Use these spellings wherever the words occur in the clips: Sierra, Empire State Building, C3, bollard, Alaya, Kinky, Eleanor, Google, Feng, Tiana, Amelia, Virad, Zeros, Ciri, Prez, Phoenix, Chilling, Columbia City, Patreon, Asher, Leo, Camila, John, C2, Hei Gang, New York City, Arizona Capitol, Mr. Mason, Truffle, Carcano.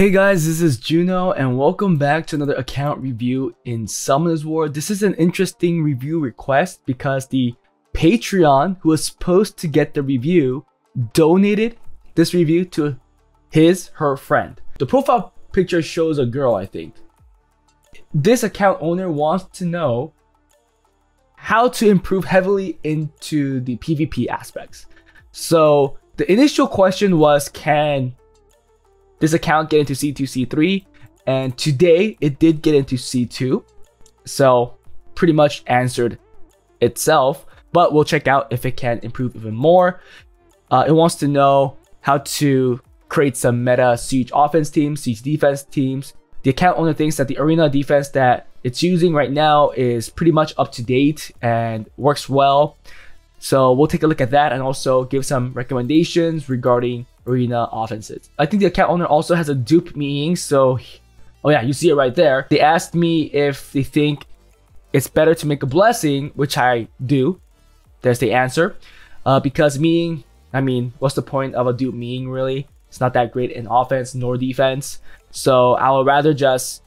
Hey guys, this is Juno and welcome back to another account review in Summoner's War. This is an interesting review request because the Patreon who was supposed to get the review donated this review to her friend. The profile picture shows a girl, I think. This account owner wants to know how to improve heavily into the PvP aspects. So the initial question was, can this account get into C2, C3, and today it did get into C2, so pretty much answered itself, but we'll check out if it can improve even more. It wants to know how to create some meta siege offense teams, siege defense teams. The account owner thinks that the arena defense that it's using right now is pretty much up to date and works well, so we'll take a look at that and also give some recommendations regarding arena offenses. I think the account owner also has a dupe Meing, so oh yeah, you see it right there. They asked me if they think it's better to make a blessing, which I do. There's the answer. Because Meing, I mean, what's the point of a dupe Meing really? It's not that great in offense nor defense. So I would rather just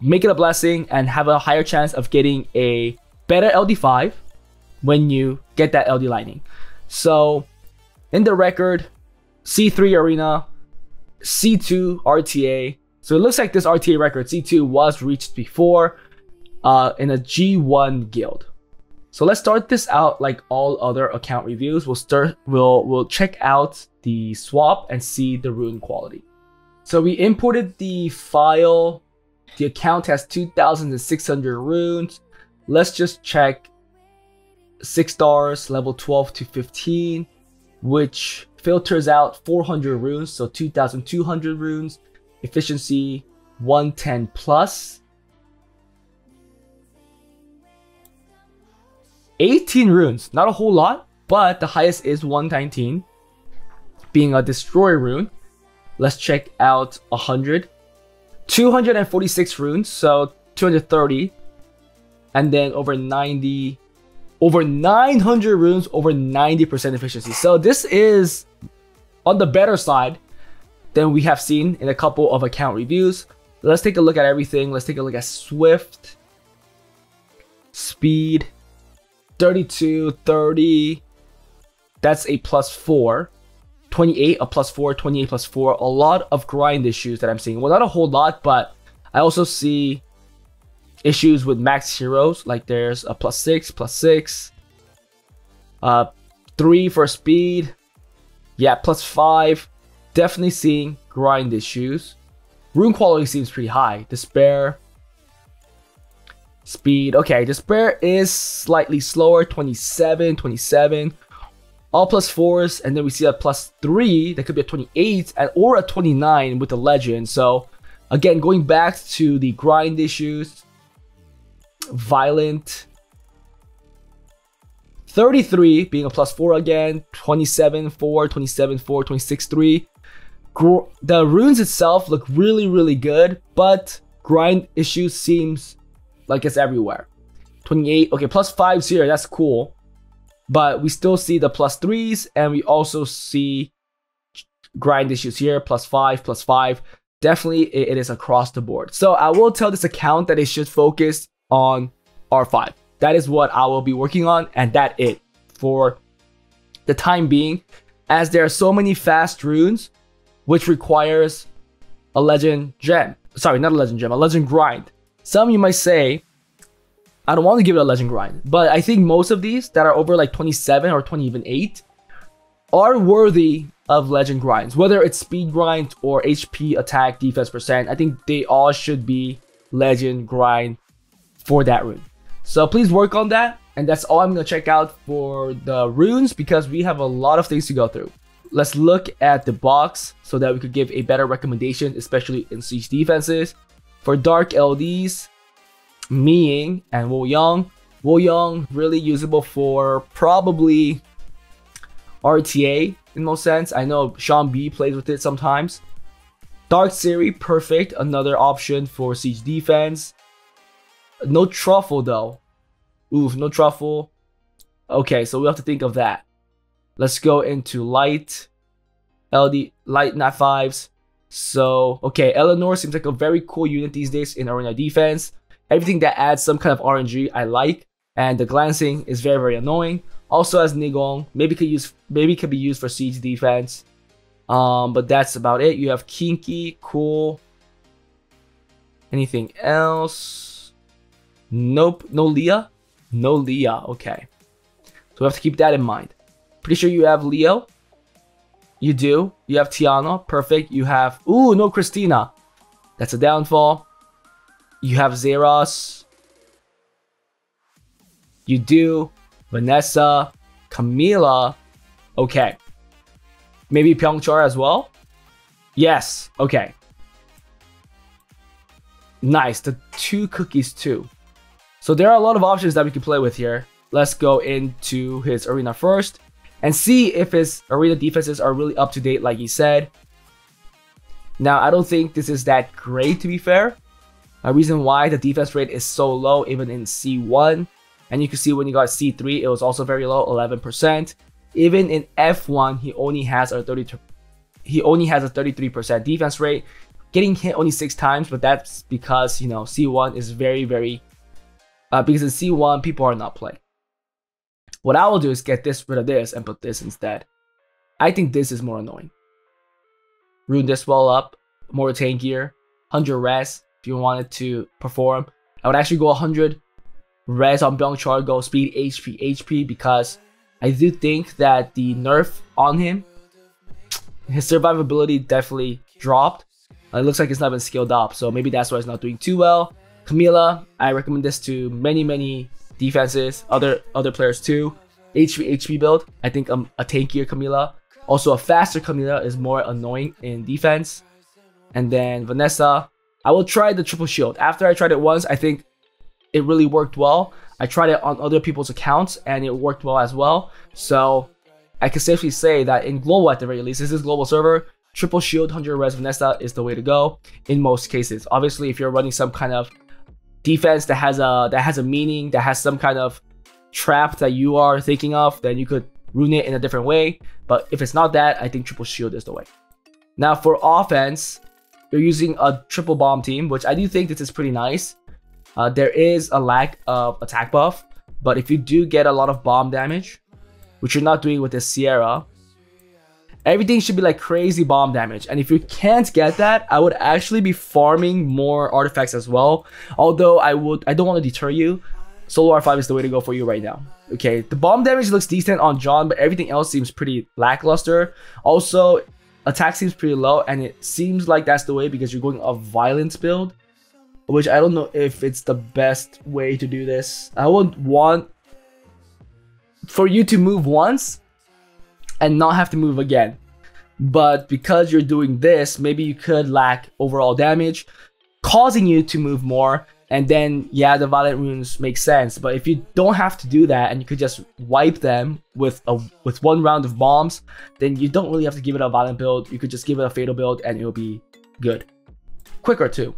make it a blessing and have a higher chance of getting a better LD5 when you get that LD lightning. So in the record, C3 arena, C2 RTA. So it looks like this RTA record, C2, was reached before in a G1 guild. So let's start this out like all other account reviews. We'll check out the swap and see the rune quality. So we imported the file. The account has 2,600 runes. Let's just check 6 stars, level 12 to 15, which filters out 400 runes, so 2,200 runes. Efficiency 110 plus. 18 runes, not a whole lot, but the highest is 119, being a destroy rune. Let's check out 100. 246 runes, so 230. And then over 90. Over 900 runes, over 90% efficiency. So this is on the better side than we have seen in a couple of account reviews. Let's take a look at everything. Let's take a look at Swift. Speed. 32, 30. That's a +4. 28, a +4, 28, +4. A lot of grind issues that I'm seeing. Well, not a whole lot, but I also see issues with max heroes, like there's a +6, +6, 3 for speed, yeah, +5. Definitely seeing grind issues. Rune quality seems pretty high. Despair, speed, okay, despair is slightly slower, 27, 27, all +4s, and then we see a +3 that could be a 28 and or a 29 with the legend. So again, going back to the grind issues. Violent, 33 being a +4 again, 27, 4, 27, 4, 26, 3. The runes itself look really good, but grind issues seems like it's everywhere. 28, okay, +5s here, that's cool, but we still see the +3s, and we also see grind issues here, +5, +5. Definitely it is across the board. So I will tell this account that it should focus on R5. That is what I will be working on, and that it for the time being, as there are so many fast runes which requires a legend gem. Sorry, not a legend gem, a legend grind. Some you might say, I don't want to give it a legend grind, but I think most of these that are over like 27 or 28 are worthy of legend grinds, whether it's speed grind or HP, attack, defense percent. I think they all should be legend grind for that rune. So please work on that, and that's all I'm gonna check out for the runes because we have a lot of things to go through. Let's look at the box so that we could give a better recommendation, especially in siege defenses. For dark LDs, Meing and Woyoung. Woyoung really usable for probably RTA in most sense. I know Sean B plays with it sometimes. Dark Ciri, perfect, another option for siege defense. No truffle though. Oof, no truffle. Okay, so we have to think of that. Let's go into light. LD, light, not 5s. So, okay, Eleanor seems like a very cool unit these days in arena defense. Everything that adds some kind of RNG I like, and the glancing is very, very annoying. Also has Nigong, maybe could be used for siege defense. But that's about it. You have Kinky, cool. Anything else? Nope. No Leah? No Leah, okay. So we have to keep that in mind. Pretty sure you have Leo. You do. You have Tiana, perfect. You have, ooh, no Christina. That's a downfall. You have Zeros. You do. Vanessa, Camila, okay. Maybe Byungchar as well? Yes, okay. Nice, the 2 cookies too. So there are a lot of options that we can play with here. Let's go into his arena first and see if his arena defenses are really up to date like he said. Now, I don't think this is that great to be fair. A reason why the defense rate is so low even in C1. And you can see when you got C3, it was also very low, 11%. Even in F1, he only has a 33% defense rate, getting hit only 6 times, but that's because, you know, C1 is because in C1 people are not playing. What I will do is get this rid of this and put this instead. I think this is more annoying. Ruin this wall up, more tankier, 100 res if you wanted to perform. I would actually go 100 res on Byungchar, go speed, HP, because I do think that the nerf on him, his survivability definitely dropped. It looks like it's not been scaled up, so maybe that's why it's not doing too well. Camila, I recommend this to many defenses, other players too. HP build, I think a tankier Camila, also a faster Camila is more annoying in defense. And then Vanessa, I will try the triple shield. After I tried it once, I think it really worked well. I tried it on other people's accounts and it worked well as well. So I can safely say that in global, at the very least, this is global server, triple shield 100 res Vanessa is the way to go in most cases. Obviously, if you're running some kind of defense that has a meaning, that has some kind of trap that you are thinking of, then you could ruin it in a different way. But if it's not that, I think triple shield is the way. Now for offense, you're using a triple bomb team, which I do think this is pretty nice. There is a lack of attack buff, but if you do get a lot of bomb damage, which you're not doing with this Sierra, everything should be like crazy bomb damage. And if you can't get that, I would actually be farming more artifacts as well. Although I don't want to deter you. Solo R5 is the way to go for you right now. Okay, the bomb damage looks decent on John, but everything else seems pretty lackluster. Also, attack seems pretty low, and it seems like that's the way because you're going a violence build, which I don't know if it's the best way to do this. I would want for you to move once and not have to move again. But because you're doing this, maybe you could lack overall damage, causing you to move more. And then, yeah, the Violent runes make sense. But if you don't have to do that and you could just wipe them with one round of bombs, then you don't really have to give it a Violent build. You could just give it a Fatal build and it'll be good. Quicker too.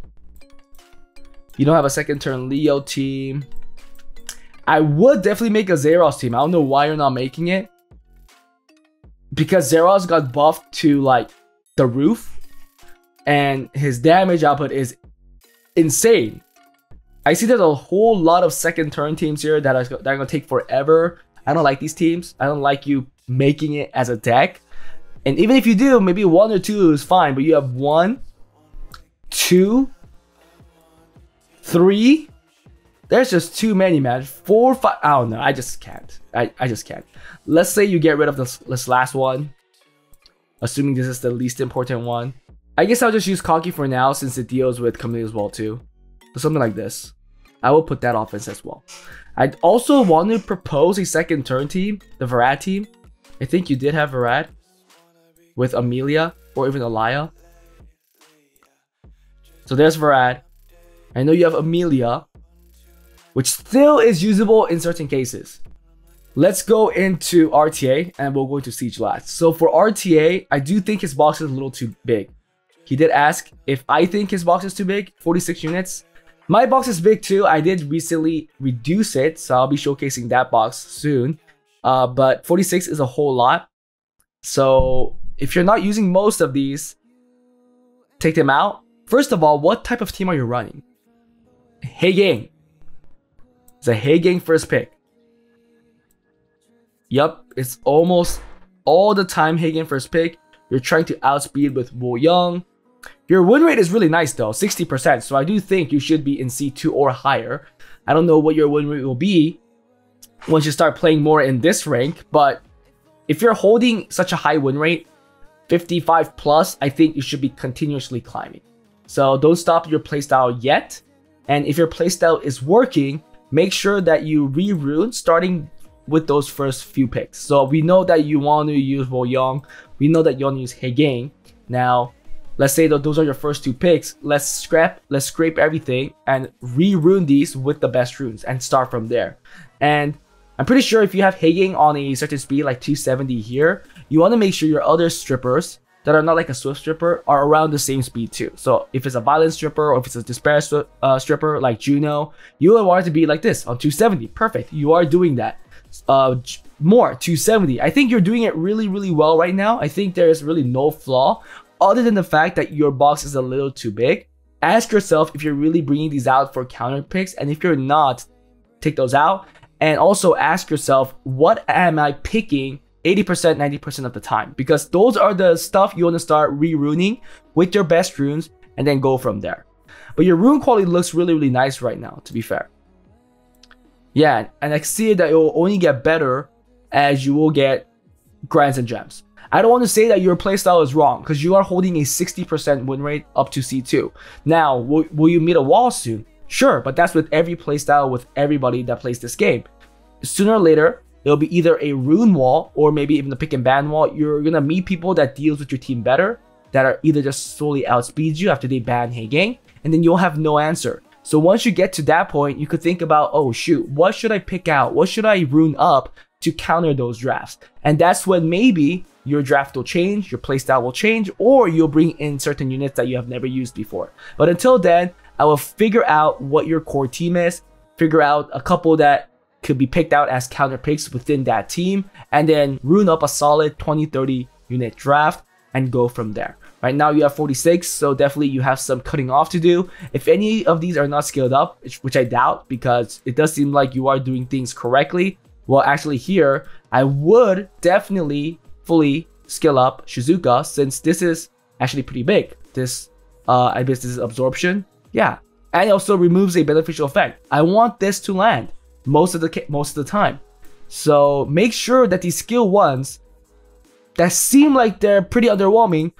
You don't have a second turn Leo team. I would definitely make a Zeros team. I don't know why you're not making it. Because Zeros got buffed to like the roof. And his damage output is insane. I see there's a whole lot of second turn teams here that are going to take forever. I don't like these teams. I don't like you making it as a deck. And even if you do, maybe 1 or 2 is fine. But you have 1, 2... 3, there's just too many, man. 4, 5, I don't know, I just can't. I just can't. Let's say you get rid of this last one, assuming this is the least important one. I guess I'll just use Cocky for now since it deals with Camille as well too. So something like this. I will put that offense as well. I also want to propose a second turn team, the Virad team. I think you did have Virad with Amelia or even Alaya. So there's Virad. I know you have Amelia, which still is usable in certain cases. Let's go into RTA and we'll go into Siege last. So for RTA, I do think his box is a little too big. He did ask if I think his box is too big, 46 units. My box is big too. I did recently reduce it, so I'll be showcasing that box soon. But 46 is a whole lot. So if you're not using most of these, take them out? First of all, what type of team are you running? Hei Gang. It's a Hei Gang first pick. Yup, it's almost all the time Hei Gang first pick. You're trying to outspeed with Woyoung. Your win rate is really nice though, 60%. So I do think you should be in C2 or higher. I don't know what your win rate will be once you start playing more in this rank, but if you're holding such a high win rate, 55 plus, I think you should be continuously climbing. So don't stop your playstyle yet. And if your playstyle is working, make sure that you reroute starting with those first few picks. So we know that you want to use Woyoung. We know that you want to use Hei Gang. Now, let's say that those are your first two picks. Let's scrape everything and re-rune these with the best runes and start from there. And I'm pretty sure if you have Hei Gang on a certain speed like 270 here, you want to make sure your other strippers that are not like a Swift stripper are around the same speed too. So if it's a Violent stripper or if it's a Despair stripper like Juno, you would want it to be like this on 270. Perfect. You are doing that. More 270. I think you're doing it really, really well right now. I think there is really no flaw. Other than the fact that your box is a little too big, ask yourself if you're really bringing these out for counter picks, and if you're not, take those out. And also ask yourself, what am I picking 80%, 90% of the time? Because those are the stuff you want to start re-runing with your best runes and then go from there. But your rune quality looks really, really nice right now, to be fair. Yeah, and I see that it will only get better as you will get grinds and gems. I don't want to say that your playstyle is wrong because you are holding a 60% win rate up to C2. Now, will you meet a wall soon? Sure, but that's with every playstyle with everybody that plays this game. Sooner or later, it'll be either a rune wall or maybe even a pick and ban wall. You're going to meet people that deals with your team better, that are either just slowly outspeeds you after they ban Hei Gang, and then you'll have no answer. So once you get to that point, you could think about, oh shoot, what should I pick out? What should I rune up to counter those drafts? And that's when maybe your draft will change, your playstyle will change, or you'll bring in certain units that you have never used before. But until then, I will figure out what your core team is, figure out a couple that could be picked out as counter picks within that team, and then rune up a solid 20-30 unit draft and go from there. Right now you have 46, so definitely you have some cutting off to do. If any of these are not scaled up, which I doubt because it does seem like you are doing things correctly, well actually here, I would definitely fully scale up Shizuka since this is actually pretty big. This I guess this is absorption, yeah, and it also removes a beneficial effect. I want this to land most of the time, so make sure that these skill ones that seem like they're pretty underwhelming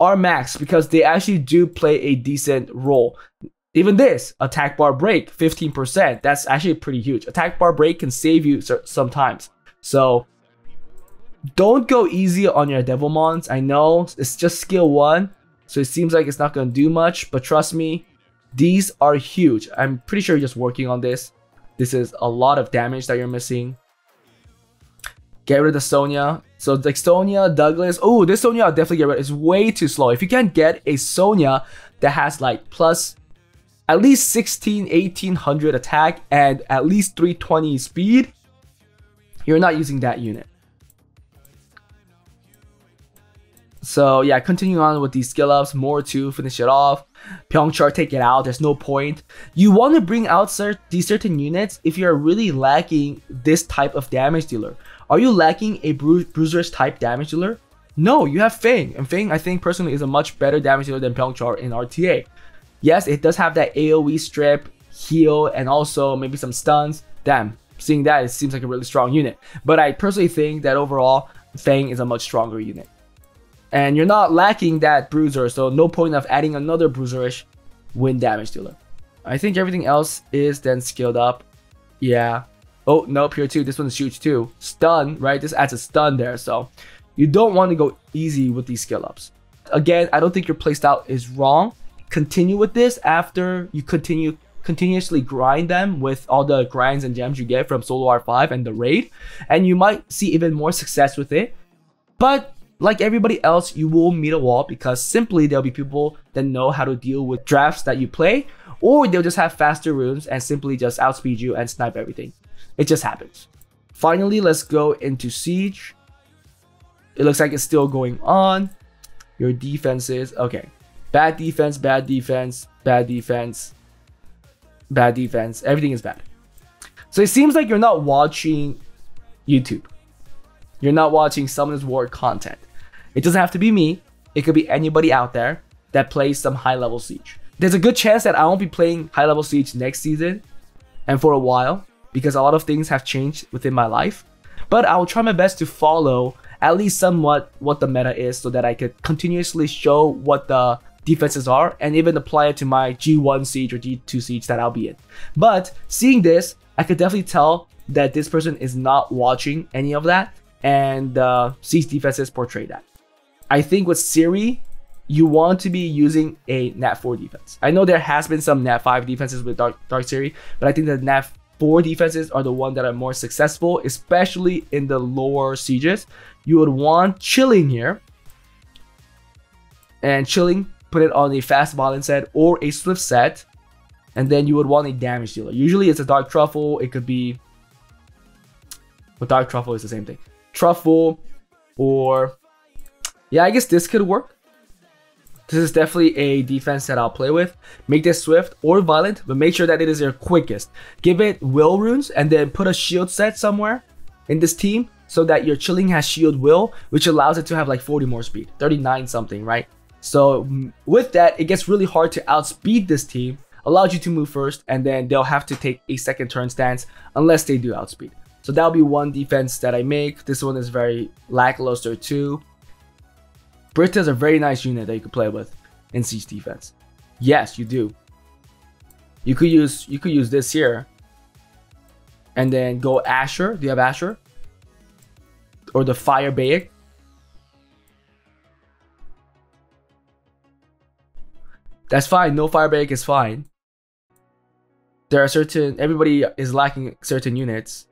are maxed because they actually do play a decent role. Even this attack bar break 15%, that's actually pretty huge. Attack bar break can save you sometimes, so don't go easy on your Devilmons. I know it's just skill 1, so it seems like it's not going to do much, but trust me, these are huge. I'm pretty sure you're just working on this. This is a lot of damage that you're missing. Get rid of Sonya. So like Sonya, Douglas. Oh, this Sonya I'll definitely get rid of. It's way too slow. If you can't get a Sonya that has like plus at least 1,800 attack and at least 320 speed, you're not using that unit. So yeah, continuing on with these skill ups, more to finish it off. Byungchar, take it out, there's no point. You want to bring out these certain units if you're really lacking this type of damage dealer. Are you lacking a bruiser's type damage dealer? No, you have Feng, and Feng I think personally is a much better damage dealer than Byungchar in RTA. Yes, it does have that AoE strip, heal, and also maybe some stuns. Damn, seeing that, it seems like a really strong unit. But I personally think that overall, Feng is a much stronger unit. And you're not lacking that bruiser, so no point of adding another bruiserish win damage dealer. I think everything else is then scaled up. Yeah. Oh, nope, here too. This one's huge too. Stun, right? This adds a stun there, so you don't want to go easy with these skill ups. Again, I don't think your playstyle is wrong. Continue with this after you continuously grind them with all the grinds and gems you get from solo R5 and the raid. And you might see even more success with it. But like everybody else, you will meet a wall because simply there'll be people that know how to deal with drafts that you play, or they'll just have faster runes and simply just outspeed you and snipe everything. It just happens. Finally, let's go into siege. It looks like it's still going on. Your defenses, okay. Bad defense, bad defense, bad defense, bad defense. Everything is bad. So it seems like you're not watching YouTube. You're not watching Summoner's War content. It doesn't have to be me. It could be anybody out there that plays some high-level Siege. There's a good chance that I won't be playing high-level Siege next season and for a while, because a lot of things have changed within my life. But I will try my best to follow at least somewhat what the meta is so that I could continuously show what the defenses are and even apply it to my G1 Siege or G2 Siege that I'll be in. But seeing this, I could definitely tell that this person is not watching any of that, and Siege defenses portray that. I think with Ciri, you want to be using a Nat 4 defense. I know there has been some Nat 5 defenses with Dark Ciri, but I think the Nat 4 defenses are the ones that are more successful, especially in the lower sieges. You would want Chilling here, and Chilling, put it on a fast violent set or a Swift set, and then you would want a damage dealer. Usually it's a Dark Truffle. It could be, well, Dark Truffle is the same thing. Truffle, or yeah, I guess this could work. This is definitely a defense that I'll play with. Make this Swift or Violent, but make sure that it is your quickest. Give it Will runes and then put a shield set somewhere in this team so that your Chilling has shield Will, which allows it to have like 40 more speed, 39 something, right? So with that, it gets really hard to outspeed this team, allows you to move first, and then they'll have to take a second turn stance unless they do outspeed. So that'll be one defense that I make. This one is very lackluster too. Britta is a very nice unit that you could play with in Siege defense. Yes, you do. You could use this here, and then go Asher. Do you have Asher? Or the Fire Bayek? That's fine. No Fire Bayek is fine. There are certain, everybody is lacking certain units.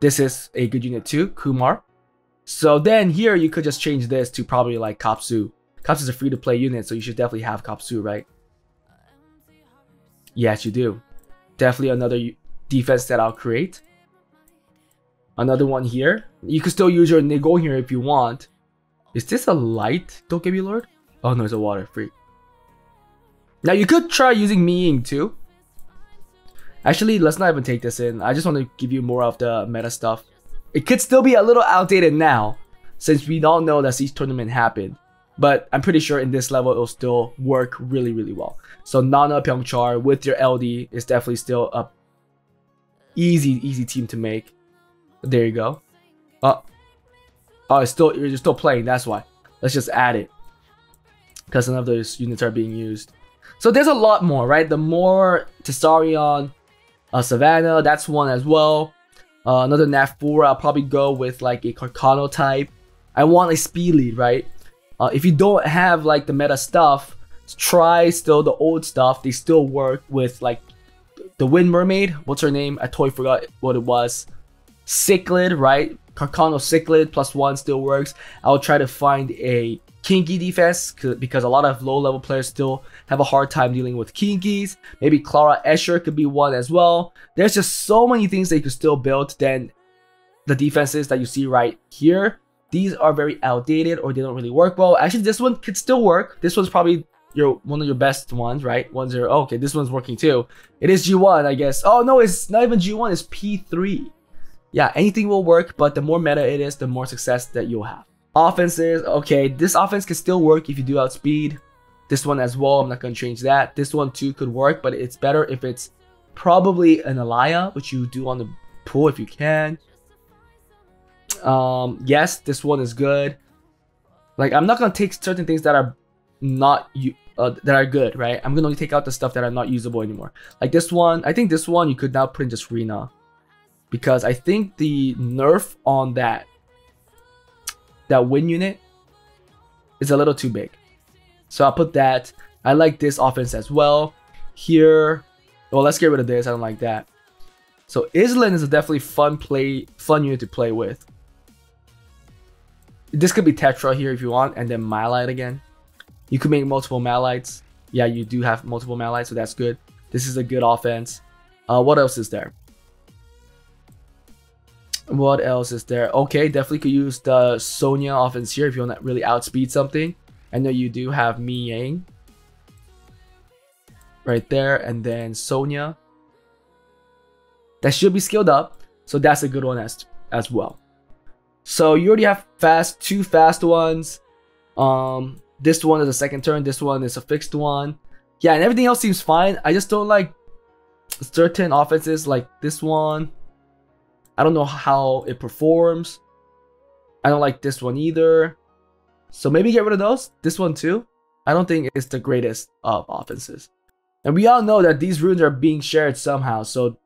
This is a good unit too, Kumar. So then here you could just change this to probably like Kapsu. Kapsu is a free-to-play unit, so you should definitely have Kapsu, right? Yes, you do. Definitely another defense that I'll create. Another one here. You could still use your Nigol here if you want. Is this a light? Don't get me, Lord. Oh no, it's a water. Free. Now you could try using Meing too. Actually, let's not even take this in. I just want to give you more of the meta stuff. It could still be a little outdated now, since we all know that Siege tournament happened, but I'm pretty sure in this level it'll still work really, really well. So Nana Byungchar with your LD is definitely still a easy team to make. There you go. Oh, it's still, you're still playing. That's why. Let's just add it, because none of those units are being used. So there's a lot more, right? The more Tessarion, Savannah, that's one as well. Another Nat 4, I'll probably go with like a Carcano type. I want a speed lead, right? If you don't have like the meta stuff, try still the old stuff. They still work with like the Wind Mermaid. What's her name? I totally forgot what it was. Cichlid, right? Carcano Cichlid +1 still works. I'll try to find a Kinky defense because a lot of low level players still have a hard time dealing with Kinkies. Maybe Clara Escher could be one as well. There's just so many things that you could still build than the defenses that you see right here. These are very outdated or they don't really work well. Actually, this one could still work. This one's probably your one of your best ones, right? 1-0. Oh, okay, this one's working too. It is G1, I guess. Oh no, it's not even G1, it's P3. Yeah, anything will work, but the more meta it is, the more success that you'll have. Offenses, okay, this offense can still work if you do outspeed. This one as well, I'm not going to change that. This one too could work, but it's better if it's probably an Alaya, which you do on the pool if you can. Yes, this one is good. Like, I'm not going to take certain things that are not that are good, right? I'm going to only take out the stuff that are not usable anymore. Like this one, I think this one you could now print just Rina, because I think the nerf on that win unit is a little too big. So I'll put that. I like this offense as well. Here, well, let's get rid of this. I don't like that. So Island is a definitely fun unit to play with. This could be Tetra here if you want, and then Malite again. You could make multiple Malites. Yeah, you do have multiple Malites, so that's good. This is a good offense. What else is there? What else is there? Okay, definitely could use the Sonya offense here if you want to really outspeed something. I know you do have Meing. right there, and then Sonya. That should be scaled up, so that's a good one as well. So you already have two fast ones. This one is a second turn, this one is a fixed one. Yeah, and everything else seems fine. I just don't like certain offenses like this one. I don't know how it performs. I don't like this one either. So maybe get rid of those. This one too. I don't think it's the greatest of offenses. And we all know that these runes are being shared somehow. So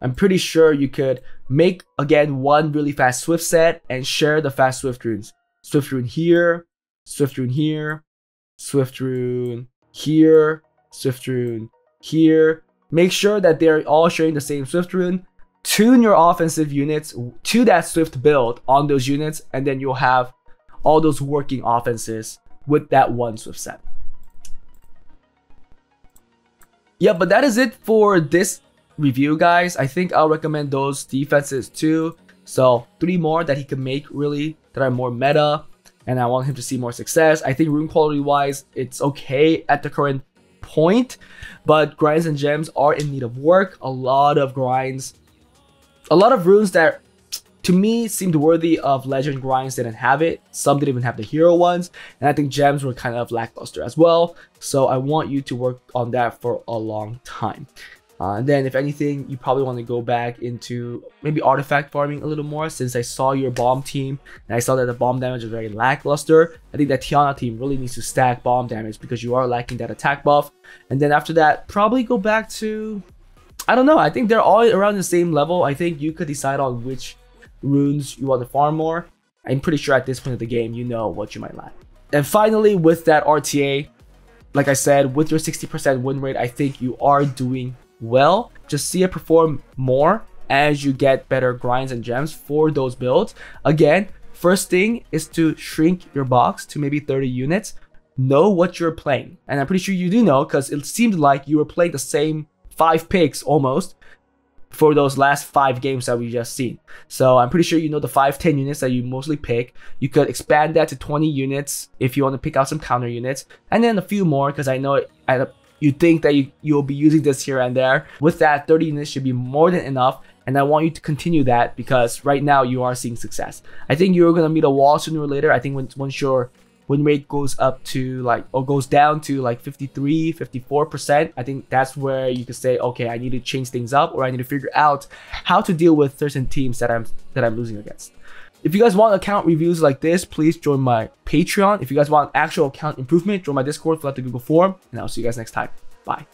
I'm pretty sure you could make, again, one really fast Swift set and share the fast Swift runes. Swift rune here, Swift rune here, Swift rune here, Swift rune here. Make sure that they're all sharing the same Swift rune. Tune your offensive units to that Swift build on those units, and then you'll have all those working offenses with that one Swift set. Yeah, but that is it for this review, guys. I think I'll recommend those defenses too. So 3 more that he can make really that are more meta, and I want him to see more success. I think rune quality wise it's okay at the current point, but grinds and gems are in need of work. A lot of grinds, a lot of runes that to me seemed worthy of legend grinds didn't have it. Some didn't even have the hero ones, and I think gems were kind of lackluster as well. So I want you to work on that for a long time. And then if anything, you probably want to go back into maybe artifact farming a little more, since I saw your bomb team and I saw that the bomb damage is very lackluster. I think that Tiana team really needs to stack bomb damage because you are lacking that attack buff. And then after that, probably go back to, I don't know, I think they're all around the same level. I think you could decide on which runes you want to farm more. I'm pretty sure at this point of the game, you know what you might lack. And finally, with that RTA, like I said, with your 60% win rate, I think you are doing well. Just see it perform more as you get better grinds and gems for those builds. Again, first thing is to shrink your box to maybe 30 units. Know what you're playing, and I'm pretty sure you do know, because it seemed like you were playing the same 5 picks almost for those last 5 games that we just seen. So I'm pretty sure you know the 5-10 units that you mostly pick. You could expand that to 20 units if you want to pick out some counter units, and then a few more, because I know you think that you'll be using this here and there. With that, 30 units should be more than enough, and I want you to continue that, because right now you are seeing success. I think you're gonna meet a wall sooner or later. I think once your win rate goes up to like, or goes down to like 53, 54%, I think that's where you can say, okay, I need to change things up, or I need to figure out how to deal with certain teams that I'm losing against. If you guys want account reviews like this, please join my Patreon. If you guys want actual account improvement, join my Discord, fill out the Google form, and I'll see you guys next time. Bye.